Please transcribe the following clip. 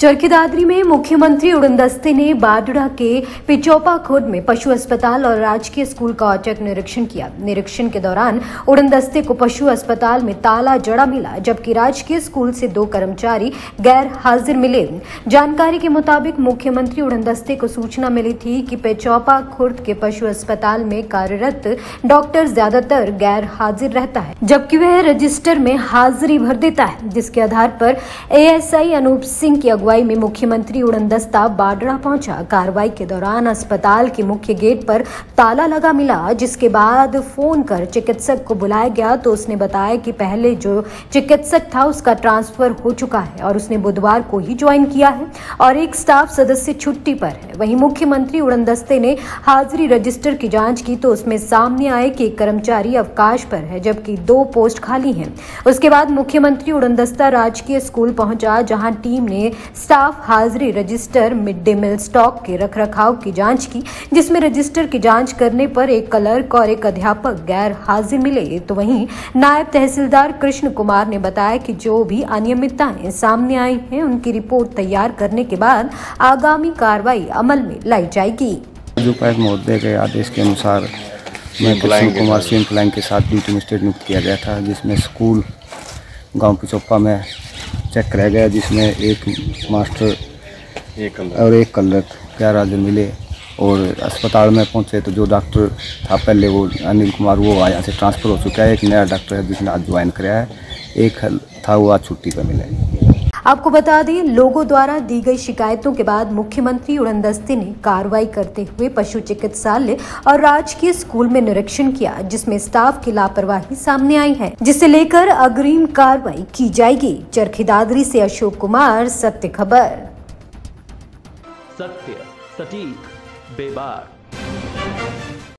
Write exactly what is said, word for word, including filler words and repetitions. चरखी दादरी में मुख्यमंत्री उड़नदस्ते ने बाड़ूडा के पिचौपा खुर्द में पशु अस्पताल और राजकीय स्कूल का औचक निरीक्षण किया। निरीक्षण के दौरान उड़नदस्ते को पशु अस्पताल में ताला जड़ा मिला, जबकि राजकीय स्कूल से दो कर्मचारी गैर हाजिर मिले। जानकारी के मुताबिक मुख्यमंत्री उड़नदस्ते को सूचना मिली थी कि पिचौपा खुर्द के पशु अस्पताल में कार्यरत डॉक्टर ज्यादातर गैर हाजिर रहता है, जबकि वह रजिस्टर में हाजिरी भर देता है, जिसके आधार पर एएसआई अनूप सिंह की अगुवाई में मुख्यमंत्री उड़नदस्ता बाड़ूडा पहुंचा। कार्रवाई के दौरान अस्पताल के मुख्य गेट पर ताला लगा मिला, जिसके बाद फोन कर चिकित्सक को बुलाया गया तो उसने बताया कि पहले जो चिकित्सक था उसका ट्रांसफर हो चुका है और उसने बुधवार को ही ज्वाइन किया है और एक स्टाफ सदस्य छुट्टी पर है। वहीं मुख्यमंत्री उड़नदस्ते ने हाजिरी रजिस्टर की जांच की तो उसमें सामने आए कि एक कर्मचारी अवकाश पर है, जबकि दो पोस्ट खाली है। उसके बाद मुख्यमंत्री उड़नदस्ता राजकीय स्कूल पहुंचा, जहाँ टीम ने स्टाफ हाजिरी register, mid day meal stock के रखरखाव की जांच की, जिसमें रजिस्टर की जांच करने पर एक क्लर्क और एक अध्यापक गैर हाजिर मिले। तो वहीं नायब तहसीलदार कृष्ण कुमार ने बताया कि जो भी अनियमितताएं सामने आई हैं उनकी रिपोर्ट तैयार करने के बाद आगामी कार्रवाई अमल में लाई जाएगी। महोदय के आदेश के अनुसार मैं कृष्ण कुमार सिंह प्लांग के साथ ड्यूटी में नियुक्त किया गया था, जिसमें स्कूल गाँव पिचौपा में चेक कराया गया, जिसमें एक मास्टर एक और एक क्लर्क गैर हाजिर मिले और अस्पताल में पहुंचे तो जो डॉक्टर था पहले वो अनिल कुमार वो यहाँ से ट्रांसफ़र हो चुका है। एक नया डॉक्टर है जिसने आज ज्वाइन कराया है, एक था वो आज छुट्टी पर मिला। आपको बता दें, लोगों द्वारा दी गई शिकायतों के बाद मुख्यमंत्री उड़नदस्ते ने कार्रवाई करते हुए पशु चिकित्सालय और राजकीय स्कूल में निरीक्षण किया, जिसमें स्टाफ की लापरवाही सामने आई है, जिसे लेकर अग्रिम कार्रवाई की जाएगी। चरखी दादरी से अशोक कुमार, सत्य खबर। सत्य, सटीक, बेबाक।